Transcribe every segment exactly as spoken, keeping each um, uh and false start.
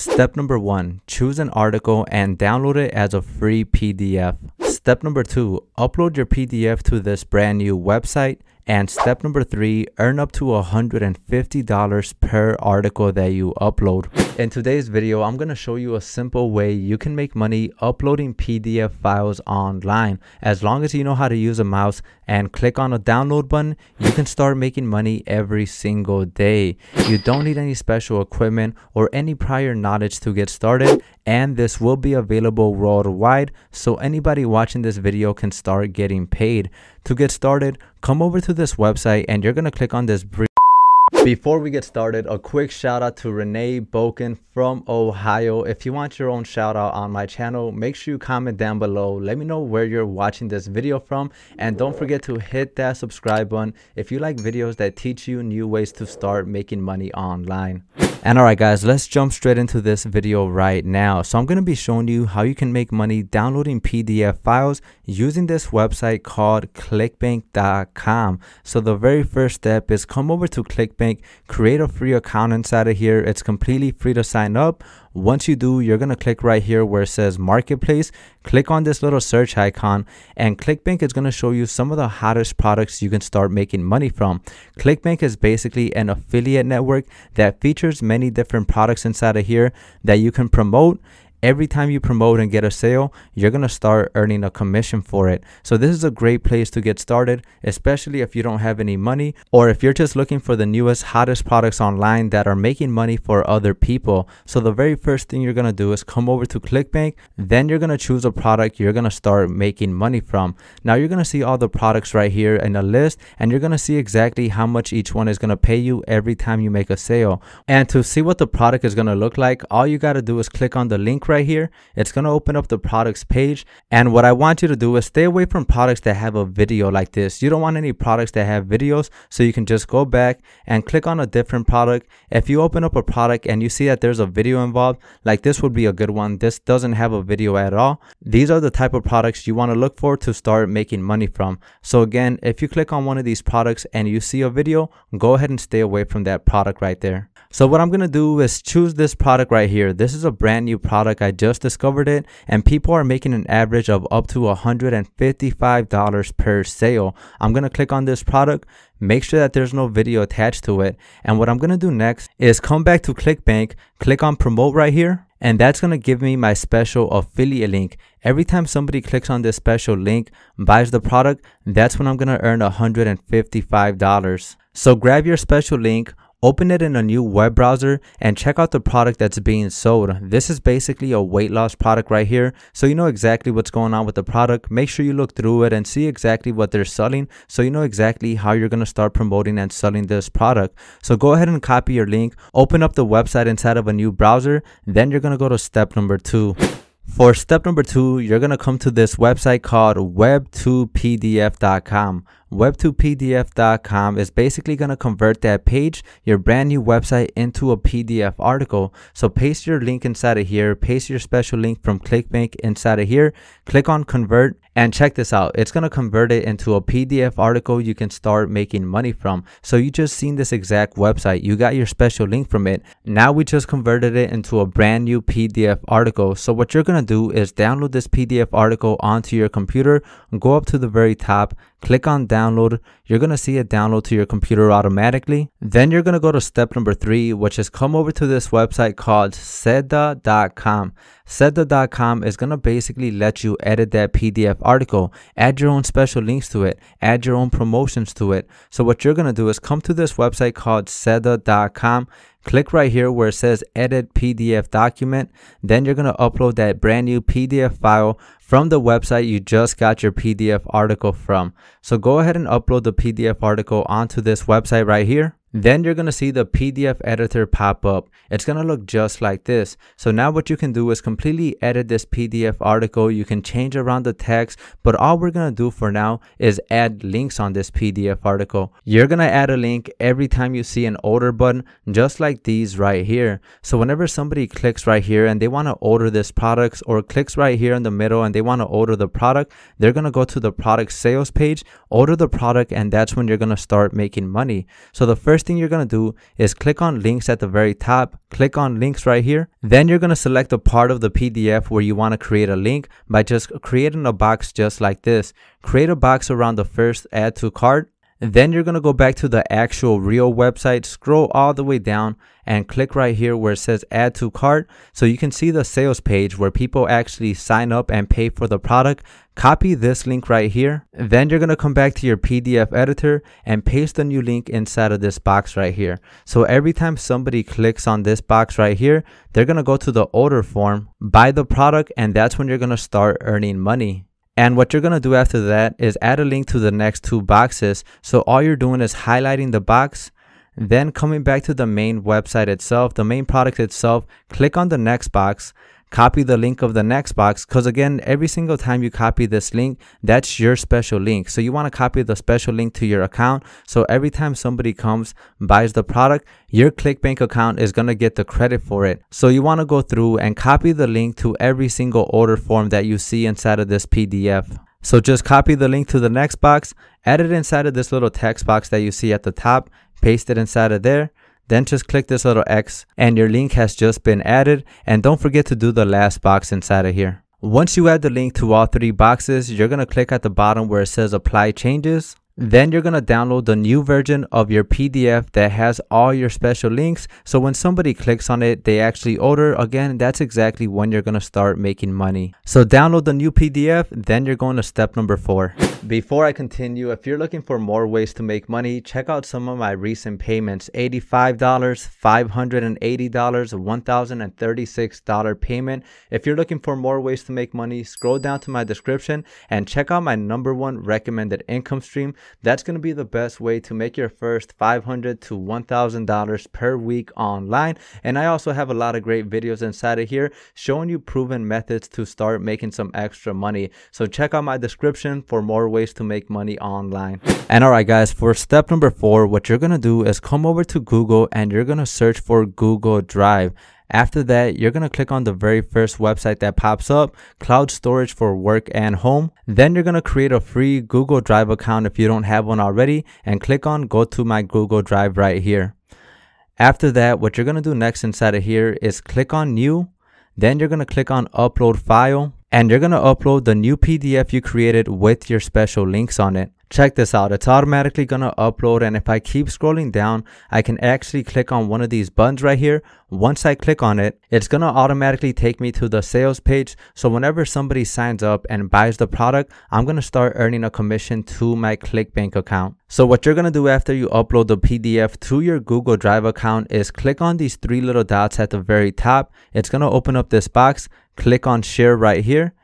Step number one, choose an article and download it as a free P D F. Step number two, upload your P D F to this brand new website. And step number three, earn up to one hundred fifty dollars per article that you upload. In today's video, I'm gonna show you a simple way you can make money uploading P D F files online. As long as you know how to use a mouse and click on a download button, you can start making money every single day. You don't need any special equipment or any prior knowledge to get started, and this will be available worldwide, so anybody watching this video can start getting paid. To get started, come over to this website and you're gonna click on this brief. Before we get started, a quick shout out to Renee Boken from Ohio. If you want your own shout out on my channel, make sure you comment down below. Let me know where you're watching this video from, and don't forget to hit that subscribe button if you like videos that teach you new ways to start making money online. And alright guys, let's jump straight into this video right now. So I'm going to be showing you how you can make money downloading P D F files using this website called clickbank dot com. So the very first step is come over to ClickBank, create a free account inside of here. It's completely free to sign up. Once you do, you're going to click right here where it says marketplace, click on this little search icon, and ClickBank is going to show you some of the hottest products you can start making money from. ClickBank is basically an affiliate network that features many different products inside of here that you can promote. Every time you promote and get a sale, you're going to start earning a commission for it. So this is a great place to get started, especially if you don't have any money, or if you're just looking for the newest, hottest products online that are making money for other people. So the very first thing you're going to do is come over to ClickBank. Then you're going to choose a product you're going to start making money from. Now you're going to see all the products right here in a list, and you're going to see exactly how much each one is going to pay you every time you make a sale. And to see what the product is going to look like, all you got to do is click on the link right here. It's going to open up the products page, and what I want you to do is stay away from products that have a video like this. You don't want any products that have videos, so you can just go back and click on a different product. If you open up a product and you see that there's a video involved, like this would be a good one. This doesn't have a video at all. These are the type of products you want to look for to start making money from. So again, if you click on one of these products and you see a video, go ahead and stay away from that product right there. So what I'm going to do is choose this product right here. This is a brand new product. I just discovered it, and people are making an average of up to one hundred fifty-five dollars per sale. I'm going to click on this product, make sure that there's no video attached to it, and what I'm going to do next is come back to ClickBank, click on promote right here, and that's going to give me my special affiliate link. Every time somebody clicks on this special link, buys the product, that's when I'm going to earn one hundred fifty-five dollars. So grab your special link, open it in a new web browser, and check out the product that's being sold. This is basically a weight loss product right here, so you know exactly what's going on with the product. Make sure you look through it and see exactly what they're selling, so you know exactly how you're going to start promoting and selling this product. So go ahead and copy your link, open up the website inside of a new browser, then you're going to go to step number two. For step number two, you're going to come to this website called web two P D F dot com. web two P D F dot com is basically going to convert that page, your brand new website, into a P D F article. So paste your link inside of here, paste your special link from ClickBank inside of here, click on convert, and check this out. It's going to convert it into a P D F article you can start making money from. So you just seen this exact website, you got your special link from it. Now we just converted it into a brand new P D F article. So what you're going to do is download this P D F article onto your computer, go up to the very top, click on download. You're going to see it download to your computer automatically. Then you're going to go to step number three, which is come over to this website called seda dot com. seda dot com is going to basically let you edit that P D F article, add your own special links to it, add your own promotions to it. So what you're going to do is come to this website called seda dot com, click right here where it says edit P D F document. Then you're going to upload that brand new P D F file from the website you just got your P D F article from. So go ahead and upload the P D F article onto this website right here. Then you're going to see the P D F editor pop up. It's going to look just like this. So now what you can do is completely edit this P D F article. You can change around the text, but all we're going to do for now is add links on this P D F article. You're going to add a link every time you see an order button, just like these right here. So whenever somebody clicks right here and they want to order this product, or clicks right here in the middle and they want to order the product, they're going to go to the product sales page, order the product, and that's when you're going to start making money. So the first first thing you're going to do is click on links at the very top, click on links right here. Then you're going to select a part of the P D F where you want to create a link by just creating a box just like this. Create a box around the first add to cart. Then you're going to go back to the actual real website, scroll all the way down and click right here where it says add to cart. So you can see the sales page where people actually sign up and pay for the product. Copy this link right here. Then you're going to come back to your P D F editor and paste the new link inside of this box right here. So every time somebody clicks on this box right here, they're going to go to the order form, buy the product, and that's when you're going to start earning money. And what you're going to do after that is add a link to the next two boxes. So all you're doing is highlighting the box, then coming back to the main website itself, the main product itself, click on the next box, copy the link of the next box. Because again, every single time you copy this link, that's your special link. So you want to copy the special link to your account. So every time somebody comes, buys the product, your ClickBank account is going to get the credit for it. So you want to go through and copy the link to every single order form that you see inside of this P D F. So just copy the link to the next box, add it inside of this little text box that you see at the top, paste it inside of there. Then just click this little X and your link has just been added. And don't forget to do the last box inside of here. Once you add the link to all three boxes, you're going to click at the bottom where it says apply changes. Then you're going to download the new version of your P D F that has all your special links. So when somebody clicks on it, they actually order. Again, that's exactly when you're going to start making money. So download the new P D F. Then you're going to step number four. Before I continue, if you're looking for more ways to make money, check out some of my recent payments. eighty-five dollars, five hundred eighty dollars, one thousand thirty-six dollars payment. If you're looking for more ways to make money, scroll down to my description and check out my number one recommended income stream. That's going to be the best way to make your first five hundred dollars to one thousand dollars per week online. And I also have a lot of great videos inside of here showing you proven methods to start making some extra money. So check out my description for more ways to make money online. And all right, guys, for step number four, what you're going to do is come over to Google and you're going to search for Google Drive. After that, you're going to click on the very first website that pops up, cloud storage for work and home. Then you're going to create a free Google Drive account if you don't have one already and click on go to my Google Drive right here. After that, what you're going to do next inside of here is click on new. Then you're going to click on upload file and you're going to upload the new P D F you created with your special links on it. Check this out. It's automatically going to upload. And if I keep scrolling down, I can actually click on one of these buttons right here. Once I click on it, it's going to automatically take me to the sales page. So whenever somebody signs up and buys the product, I'm going to start earning a commission to my ClickBank account. So what you're going to do after you upload the P D F to your Google Drive account is click on these three little dots at the very top. It's going to open up this box. Click on share right here.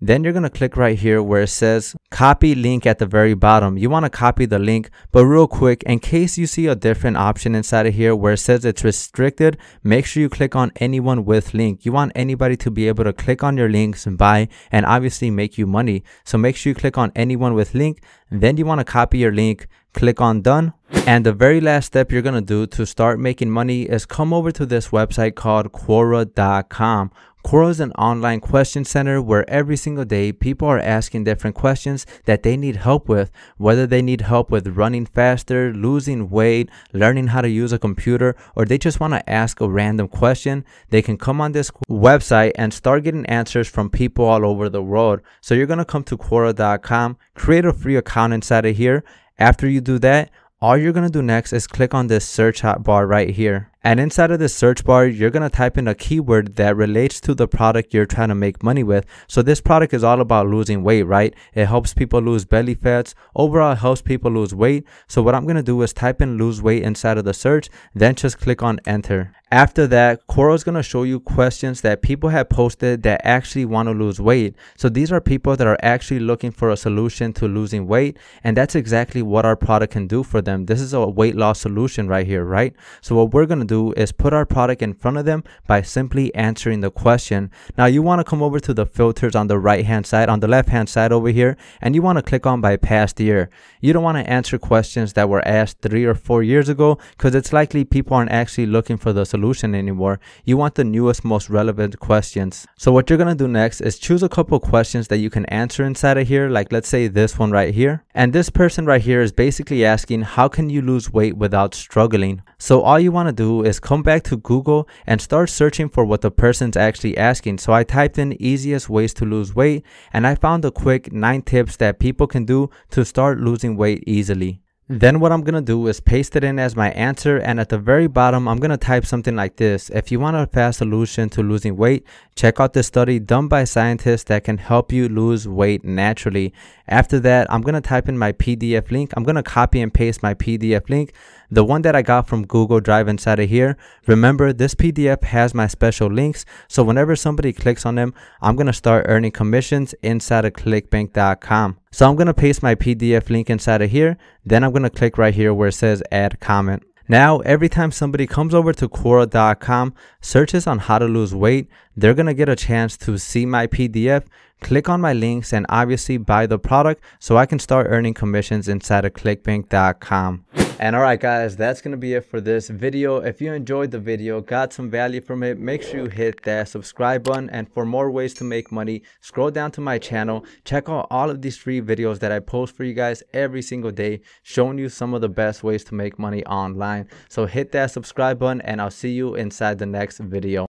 Then you're going to click right here where it says copy link at the very bottom. You want to copy the link, but real quick, in case you see a different option inside of here where it says it's restricted, make sure you click on anyone with link. You want anybody to be able to click on your links and buy and obviously make you money. So make sure you click on anyone with link. Then you want to copy your link, click on done. And the very last step you're going to do to start making money is come over to this website called Quora dot com. Quora is an online question center where every single day people are asking different questions that they need help with, whether they need help with running faster, losing weight, learning how to use a computer, or they just want to ask a random question. They can come on this website and start getting answers from people all over the world. So you're going to come to Quora dot com, create a free account inside of here. After you do that, all you're going to do next is click on this search hotbar right here. And inside of this search bar, you're going to type in a keyword that relates to the product you're trying to make money with. So this product is all about losing weight, right? It helps people lose belly fats. Overall, it helps people lose weight. So what I'm going to do is type in lose weight inside of the search, then just click on enter. After that, Quora is going to show you questions that people have posted that actually want to lose weight. So these are people that are actually looking for a solution to losing weight. And that's exactly what our product can do for them. This is a weight loss solution right here, right? So what we're going to do do is put our product in front of them by simply answering the question. Now you want to come over to the filters on the right hand side, on the left hand side over here, and you want to click on by past year. You don't want to answer questions that were asked three or four years ago, because it's likely people aren't actually looking for the solution anymore. You want the newest, most relevant questions. So what you're going to do next is choose a couple questions that you can answer inside of here, like let's say this one right here. And this person right here is basically asking, how can you lose weight without struggling? So all you want to do is come back to Google and start searching for what the person's actually asking. So I typed in easiest ways to lose weight, and I found a quick nine tips that people can do to start losing weight easily. Then what I'm going to do is paste it in as my answer, and at the very bottom I'm going to type something like this. If you want a fast solution to losing weight, check out this study done by scientists that can help you lose weight naturally. After that, I'm going to type in my P D F link. I'm going to copy and paste my P D F link, the one that I got from Google Drive inside of here. Remember, this P D F has my special links, so whenever somebody clicks on them, I'm going to start earning commissions inside of clickbank dot com. So I'm going to paste my P D F link inside of here. Then I'm going to click right here where it says add comment. Now, every time somebody comes over to Quora dot com, searches on how to lose weight, they're going to get a chance to see my P D F, click on my links, and obviously buy the product so I can start earning commissions inside of clickbank dot com. And all right, guys, that's going to be it for this video. If you enjoyed the video, got some value from it, make sure you hit that subscribe button. And for more ways to make money, scroll down to my channel. Check out all of these free videos that I post for you guys every single day, showing you some of the best ways to make money online. So hit that subscribe button, and I'll see you inside the next video.